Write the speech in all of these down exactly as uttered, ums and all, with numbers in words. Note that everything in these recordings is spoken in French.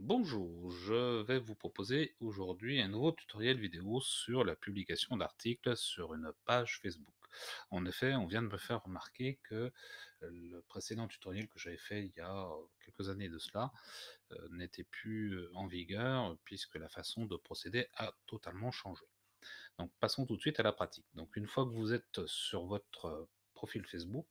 Bonjour, je vais vous proposer aujourd'hui un nouveau tutoriel vidéo sur la publication d'articles sur une page Facebook. En effet, on vient de me faire remarquer que le précédent tutoriel que j'avais fait il y a quelques années de cela euh, n'était plus en vigueur puisque la façon de procéder a totalement changé. Donc passons tout de suite à la pratique. Donc une fois que vous êtes sur votre profil Facebook,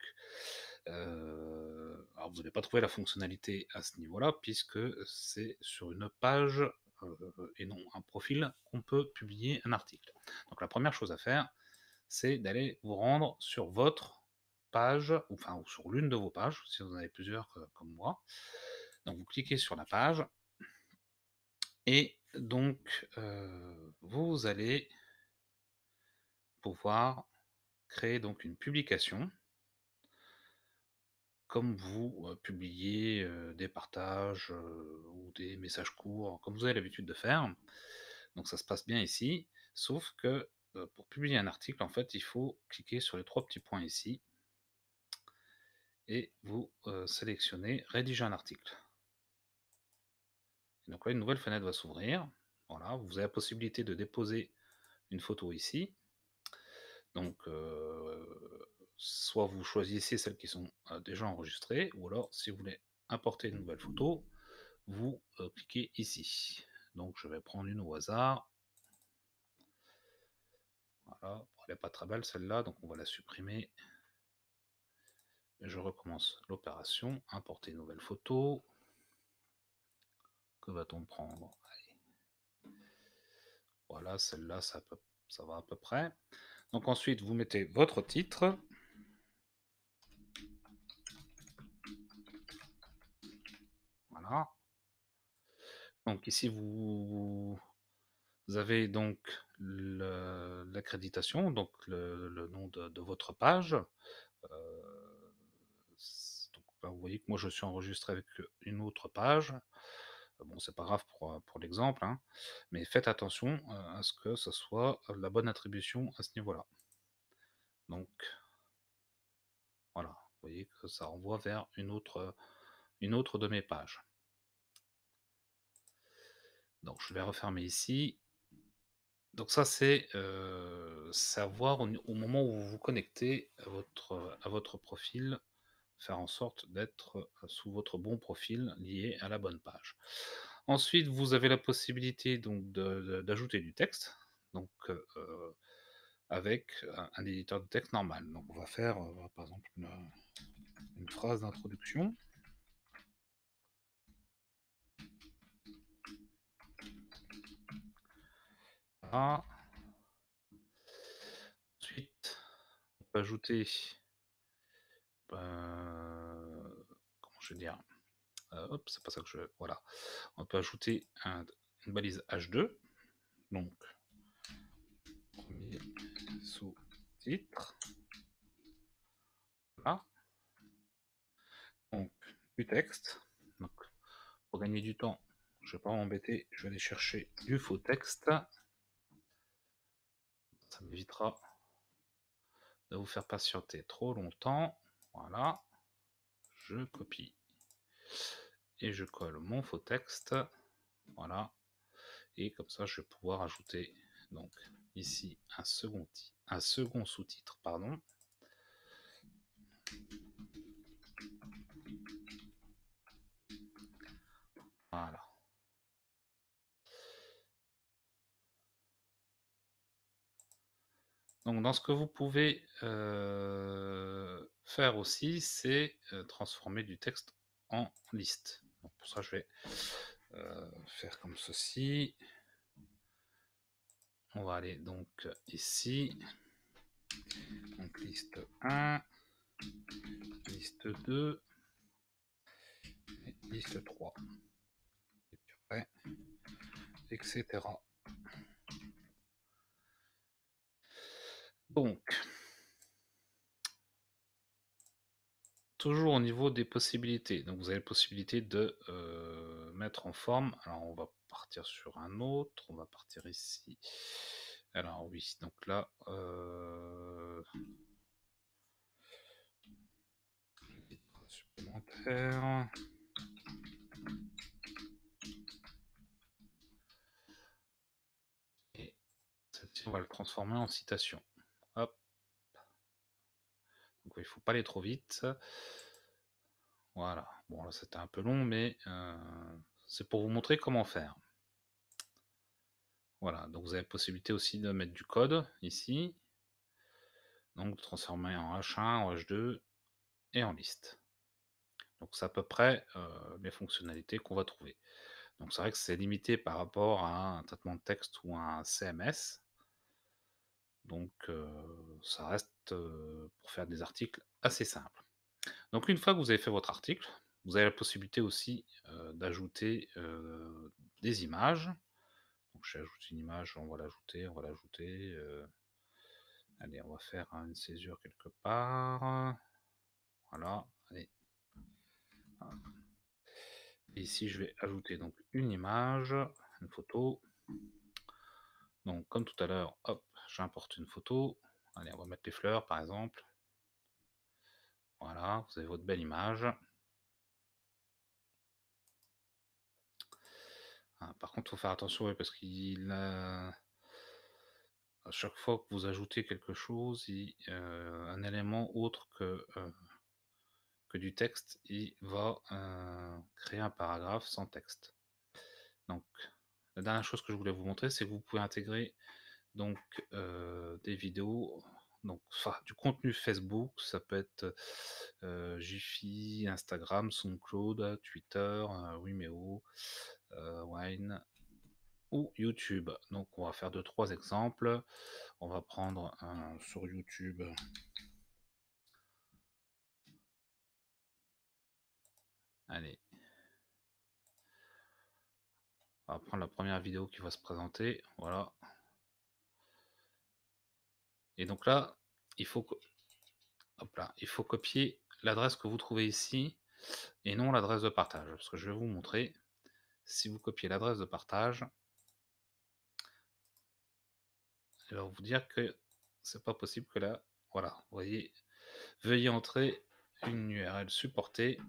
euh, alors vous n'allez pas trouver la fonctionnalité à ce niveau-là, puisque c'est sur une page euh, et non un profil qu'on peut publier un article. Donc la première chose à faire, c'est d'aller vous rendre sur votre page, ou, enfin ou sur l'une de vos pages, si vous en avez plusieurs euh, comme moi. Donc vous cliquez sur la page, et donc euh, vous allez pouvoir créer donc une publication, comme vous euh, publiez euh, des partages euh, ou des messages courts, comme vous avez l'habitude de faire. Donc ça se passe bien ici, sauf que euh, pour publier un article, en fait, il faut cliquer sur les trois petits points ici, et vous euh, sélectionnez « Rédiger un article ». Et donc là, une nouvelle fenêtre va s'ouvrir. Voilà, vous avez la possibilité de déposer une photo ici. Donc, euh, soit vous choisissez celles qui sont euh, déjà enregistrées, ou alors, si vous voulez importer une nouvelle photo, vous euh, cliquez ici. Donc, je vais prendre une au hasard. Voilà, elle n'est pas très belle celle-là, donc on va la supprimer. Et je recommence l'opération, importer une nouvelle photo. Que va-t-on prendre? Allez. Voilà, celle-là, ça, ça va à peu près. Donc ensuite, vous mettez votre titre. Voilà. Donc ici, vous, vous avez donc l'accréditation, donc le, le nom de, de votre page. Euh, donc, ben, vous voyez que moi, je suis enregistré avec une autre page. Bon, c'est pas grave pour, pour l'exemple, hein, mais faites attention à ce que ce soit la bonne attribution à ce niveau-là. Donc, voilà, vous voyez que ça renvoie vers une autre, une autre de mes pages. Donc, je vais refermer ici. Donc ça, c'est euh, savoir au, au moment où vous vous connectez à votre, à votre profil, faire en sorte d'être sous votre bon profil lié à la bonne page. Ensuite, vous avez la possibilité donc d'ajouter du texte, donc euh, avec un, un éditeur de texte normal. Donc, on va faire euh, par exemple une, une phrase d'introduction. Voilà. Ensuite, on peut ajouter. Euh, comment je vais dire euh, hop, c'est pas ça que je... Voilà. On peut ajouter un, une balise H deux. Donc, premier sous-titre. Voilà. Donc, du texte. Donc, pour gagner du temps, je ne vais pas m'embêter, je vais aller chercher du faux texte. Ça m'évitera de vous faire patienter trop longtemps. Voilà, je copie et je colle mon faux texte. Voilà, et comme ça, je vais pouvoir ajouter donc ici un second, un second sous-titre, pardon. Voilà. Donc, dans ce que vous pouvez euh, faire aussi, c'est euh, transformer du texte en liste. Donc, pour ça, je vais euh, faire comme ceci. On va aller donc ici. Donc, liste un, liste deux, et liste trois, et puis après, et cetera. Donc, toujours au niveau des possibilités, donc vous avez la possibilité de euh, mettre en forme. Alors, on va partir sur un autre, on va partir ici. Alors, oui, donc là, euh, supplémentaire, on va le transformer en citation. Hop. Donc il ne faut pas aller trop vite. Voilà. Bon, là, c'était un peu long, mais euh, c'est pour vous montrer comment faire. Voilà. Donc vous avez possibilité aussi de mettre du code ici. Donc transformer en H un, en H deux et en liste. Donc c'est à peu près euh, les fonctionnalités qu'on va trouver. Donc c'est vrai que c'est limité par rapport à un traitement de texte ou à un C M S. Donc euh, ça reste euh, pour faire des articles assez simples. Donc une fois que vous avez fait votre article, vous avez la possibilité aussi euh, d'ajouter euh, des images. Donc je ajoute une image, on va l'ajouter, on va l'ajouter. Euh... Allez, on va faire une césure quelque part. Voilà, allez. Et ici je vais ajouter donc une image, une photo. Donc comme tout à l'heure, hop, j'importe une photo. Allez, on va mettre les fleurs par exemple. Voilà, vous avez votre belle image. Ah, par contre, il faut faire attention parce qu'il a... à chaque fois que vous ajoutez quelque chose, il, euh, un élément autre que euh, que du texte, il va euh, créer un paragraphe sans texte. Donc, la dernière chose que je voulais vous montrer, c'est que vous pouvez intégrer donc euh, des vidéos, donc enfin, du contenu Facebook, ça peut être euh, Gifi, Instagram, SoundCloud, Twitter, euh, Wimeo, euh, Wine ou YouTube. Donc, on va faire deux trois exemples. On va prendre un sur YouTube. Allez, on va prendre la première vidéo qui va se présenter, voilà. Et donc là, il faut, hop là, il faut copier l'adresse que vous trouvez ici et non l'adresse de partage. Parce que je vais vous montrer, si vous copiez l'adresse de partage, elle va vous dire que c'est pas possible que là, voilà, vous voyez, veuillez entrer une U R L supportée.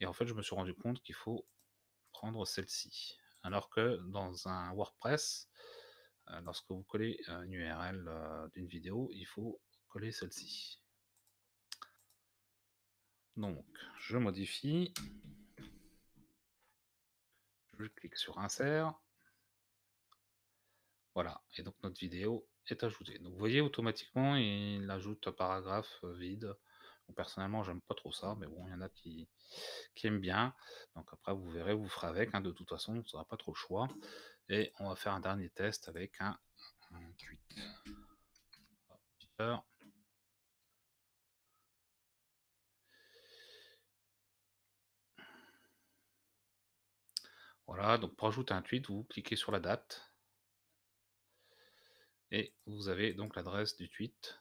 Et en fait, je me suis rendu compte qu'il faut prendre celle-ci. Alors que dans un WordPress, lorsque vous collez une U R L d'une vidéo, il faut coller celle-ci. Donc, je modifie. Je clique sur Insert. Voilà. Et donc, notre vidéo est ajoutée. Donc, vous voyez, automatiquement, il ajoute un paragraphe vide. Personnellement, j'aime pas trop ça, mais bon, il y en a qui, qui aiment bien. Donc après, vous verrez, vous ferez avec. Hein, de toute façon, vous n'aurez pas trop le choix. Et on va faire un dernier test avec un, un tweet. Voilà, donc pour ajouter un tweet, vous cliquez sur la date. Et vous avez donc l'adresse du tweet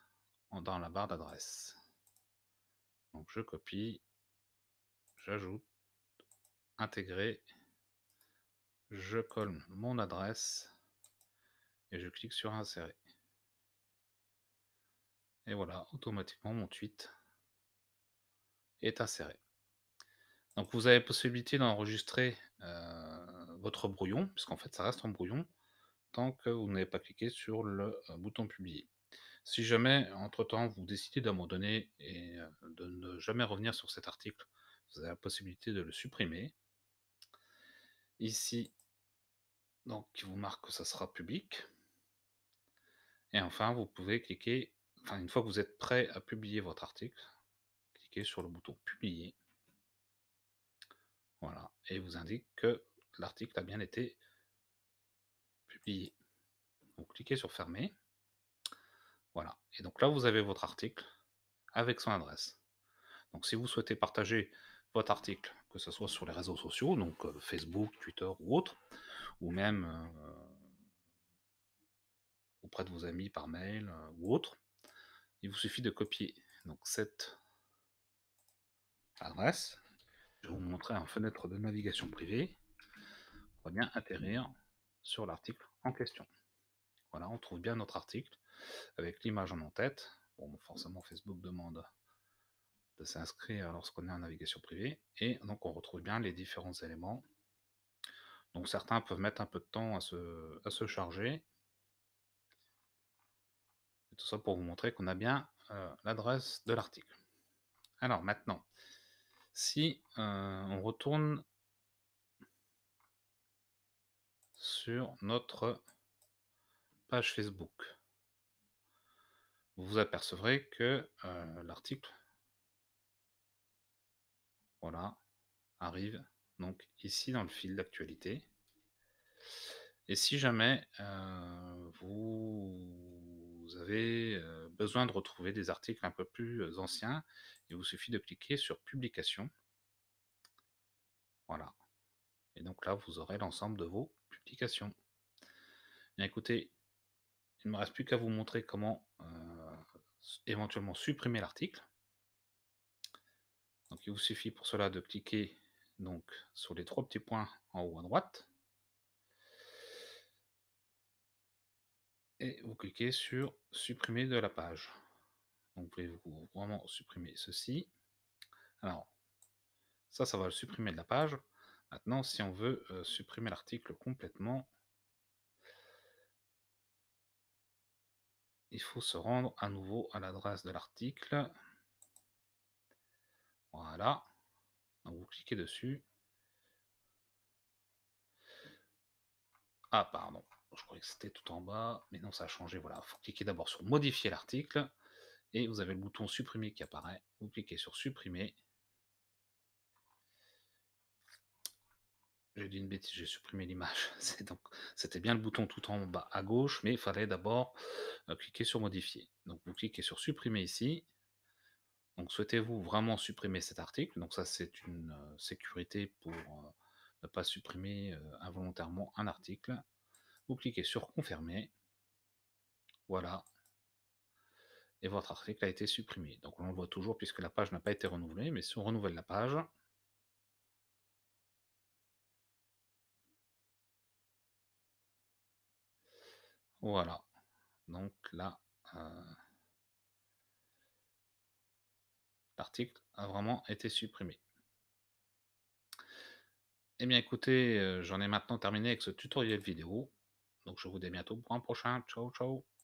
dans la barre d'adresse. Donc je copie, j'ajoute, intégrer, je colle mon adresse et je clique sur insérer. Et voilà, automatiquement mon tweet est inséré. Donc vous avez possibilité d'enregistrer euh, votre brouillon, puisqu'en fait ça reste en brouillon, tant que vous n'avez pas cliqué sur le euh, bouton publier. Si jamais, entre-temps, vous décidez d'abandonner et de ne jamais revenir sur cet article, vous avez la possibilité de le supprimer. Ici, donc, il vous marque que ça sera public. Et enfin, vous pouvez cliquer, enfin, une fois que vous êtes prêt à publier votre article, cliquez sur le bouton « Publier ». Voilà, et il vous indique que l'article a bien été publié. Donc, cliquez sur « Fermer ». Voilà, et donc là, vous avez votre article avec son adresse. Donc, si vous souhaitez partager votre article, que ce soit sur les réseaux sociaux, donc euh, Facebook, Twitter ou autre, ou même euh, auprès de vos amis par mail euh, ou autre, il vous suffit de copier donc cette adresse. Je vais vous montrer en fenêtre de navigation privée. On va bien atterrir sur l'article en question. Voilà, on trouve bien notre article avec l'image en tête. Bon, forcément, Facebook demande de s'inscrire lorsqu'on est en navigation privée. Et donc, on retrouve bien les différents éléments. Donc, certains peuvent mettre un peu de temps à se, à se charger. Et tout ça pour vous montrer qu'on a bien euh, l'adresse de l'article. Alors maintenant, si euh, on retourne sur notre page Facebook, vous vous apercevrez que euh, l'article, voilà, arrive donc ici dans le fil d'actualité. Et si jamais euh, vous avez besoin de retrouver des articles un peu plus anciens, il vous suffit de cliquer sur publication. Voilà. Et donc là, vous aurez l'ensemble de vos publications. Bien écoutez, il ne me reste plus qu'à vous montrer comment euh, éventuellement supprimer l'article. Donc il vous suffit pour cela de cliquer donc sur les trois petits points en haut à droite. Et vous cliquez sur supprimer de la page. Donc vous pouvez vous vraiment supprimer ceci. Alors, ça, ça va le supprimer de la page. Maintenant, si on veut euh, supprimer l'article complètement, il faut se rendre à nouveau à l'adresse de l'article. Voilà. Donc vous cliquez dessus. Ah, pardon. Je croyais que c'était tout en bas, mais non, ça a changé. Voilà, il faut cliquer d'abord sur modifier l'article et vous avez le bouton supprimer qui apparaît. Vous cliquez sur supprimer. J'ai dit une bêtise, j'ai supprimé l'image. C'était bien le bouton tout en bas à gauche, mais il fallait d'abord cliquer sur modifier. Donc vous cliquez sur supprimer ici. Donc souhaitez-vous vraiment supprimer cet article? Donc ça, c'est une sécurité pour ne pas supprimer involontairement un article. Vous cliquez sur confirmer, voilà, et votre article a été supprimé. Donc on le voit toujours puisque la page n'a pas été renouvelée, mais si on renouvelle la page, voilà, donc là, euh, l'article a vraiment été supprimé. Eh bien écoutez, j'en ai maintenant terminé avec ce tutoriel vidéo. Donc je vous dis à bientôt pour un prochain. Ciao, ciao.